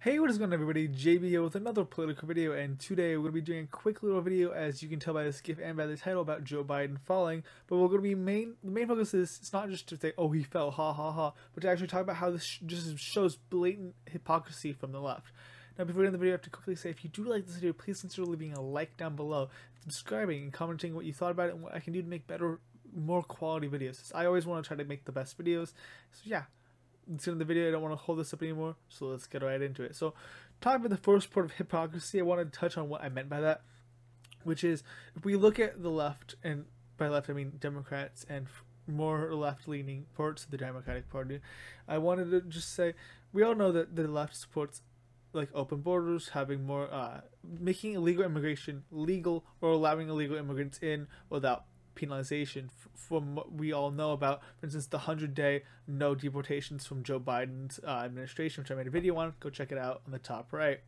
Hey, what is going on, everybody? JBO with another political video, and today we're going to be doing a quick little video, as you can tell by the gif and by the title, about Joe Biden falling. But we're going to be the main focus is it's not just to say, oh, he fell, ha ha ha, but to actually talk about how this just shows blatant hypocrisy from the left. Now, before we end the video, I have to quickly say, if you do like this video, please consider leaving a like down below, subscribing, and commenting what you thought about it and what I can do to make better, more quality videos. I always want to try to make the best videos, so yeah. It's in the video. I don't want to hold this up anymore, so let's get right into it. So, talking about the first part of hypocrisy, I want to touch on what I meant by that, which is if we look at the left, and by left I mean Democrats and more left-leaning parts of the Democratic Party, I wanted to just say we all know that the left supports like open borders, having more, making illegal immigration legal, or allowing illegal immigrants in without penalization, from what we all know about, for instance, the 100-day no deportations from Joe Biden's administration, which I made a video on. Go check it out on the top right.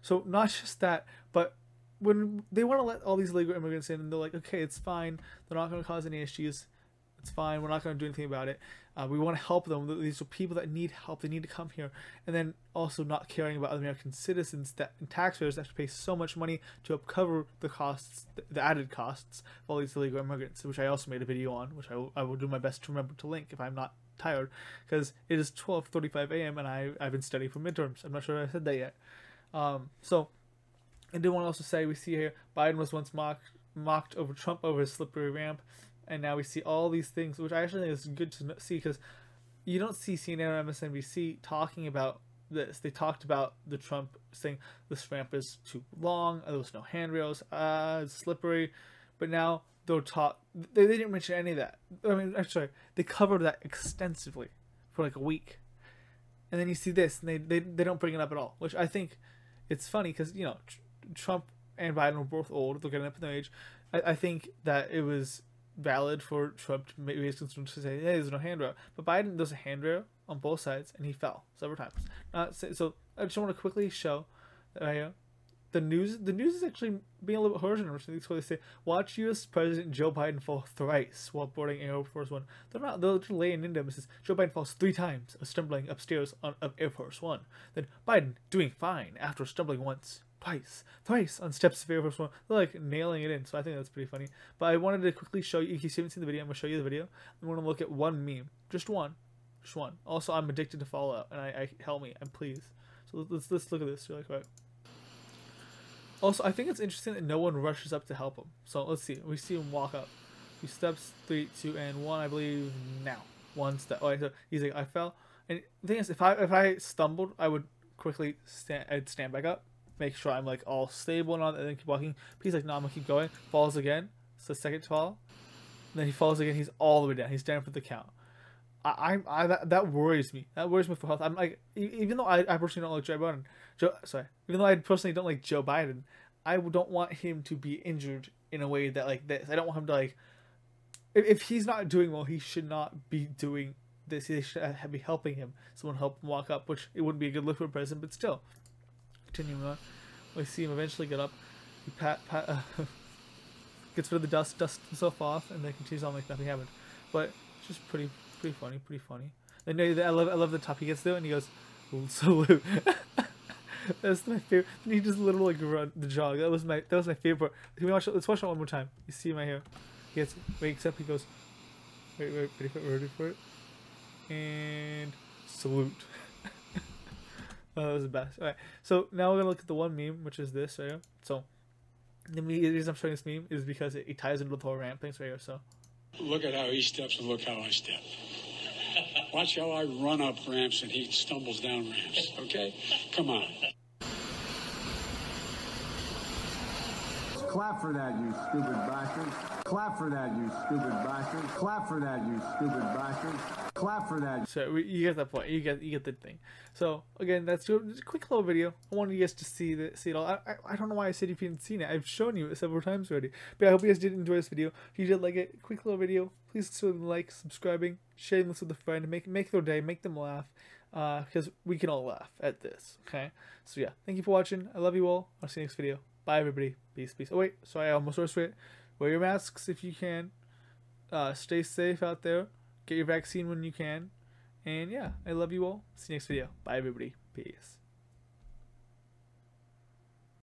So not just that, but when they want to let all these illegal immigrants in, and they're like, okay, it's fine. They're not going to cause any issues. It's fine. We're not going to do anything about it. We want to help them. These are people that need help. They need to come here. And then also not caring about other American citizens that and taxpayers that have to pay so much money to cover the costs, the added costs of all these illegal immigrants, which I also made a video on, which I will do my best to remember to link if I'm not tired, because it is 12:35 a.m. and I've been studying for midterms. I'm not sure if I said that yet. So I do want to also say we see here Biden was once mocked over Trump over his slippery ramp. And now we see all these things, which I actually think is good to see, because you don't see CNN or MSNBC talking about this. They talked about the Trump saying this ramp is too long, there was no handrails, it's slippery. But now they're taught, they didn't mention any of that. I mean, I'm sorry, they covered that extensively for like a week. And then you see this, and they don't bring it up at all, which I think it's funny, because, you know, Trump and Biden were both old, they're getting up in their age. I think that it was valid for Trump to maybe his concerns to say, hey, there's no handrail, but Biden, there's a handrail on both sides, and he fell several times. So I just want to quickly show that the news is actually being a little bit harsh on everything. So they say, watch U.S. President Joe Biden fall thrice while boarding Air Force One. They're just laying into him. It says Joe Biden falls 3 times, stumbling upstairs of Air Force One. Then Biden doing fine after stumbling once. Twice on steps of Air Force One. They're like nailing it in, so I think that's pretty funny. But I wanted to quickly show you, in case you haven't seen the video, I'm going to show you the video. I'm going to look at one meme. Just one. Also, I'm addicted to Fallout, and help me, and please. So let's look at this really quick. Also, I think it's interesting that no one rushes up to help him. So let's see. We see him walk up. He steps 3, 2, and 1, I believe, now. 1 step. Oh, so he's like, I fell. And the thing is, if I stumbled, I would quickly stand back up. Make sure I'm like all stable and all that, and then keep walking. But he's like, no, I'm gonna keep going. Falls again. So second fall. And then he falls again. He's all the way down. He's down for the count. That worries me. That worries me for health. I'm like, even though I personally don't like Joe Biden, even though I personally don't like Joe Biden, I don't want him to be injured in a way that like this. I don't want him to like, if he's not doing well, he should not be doing this. They should be helping him. Someone help him walk up, which it wouldn't be a good look for a president, but still. Continuing on, we see him eventually get up. He gets rid of the dust, dusts himself off, and then continues on like nothing happened. But it's just pretty funny, Then I love the top. He gets there and he goes, salute. That's my favorite. And he just literally like run the jog. That was my favorite. Let's watch it one more time. You see him right here. He wakes up. He goes, wait, ready for it, and salute. Oh, that was the best. Alright, so now we're gonna look at the one meme, which is this right here. So, the reason I'm showing this meme is because it ties into the whole ramp thing right here. So, look at how he steps and look how I step. Watch how I run up ramps and he stumbles down ramps. Okay, come on. Clap for that, you stupid bastard. Clap for that, you stupid bastard. Clap for that, you stupid bastard. Clap for that. So you get that point. You get the thing. So again, that's a quick little video. I wanted you guys to see it all. I don't know why I said if you hadn't seen it. I've shown you it several times already. But I hope you guys did enjoy this video. If you did like it, quick little video, please consider like, subscribing, sharing this with a friend, make their day, make them laugh, because we can all laugh at this. Okay. So yeah, thank you for watching. I love you all. I'll see you next video. Bye, everybody. Peace. Oh, wait. Sorry, I almost rushed it. Wear your masks if you can. Stay safe out there. Get your vaccine when you can. And yeah, I love you all. See you next video. Bye, everybody. Peace.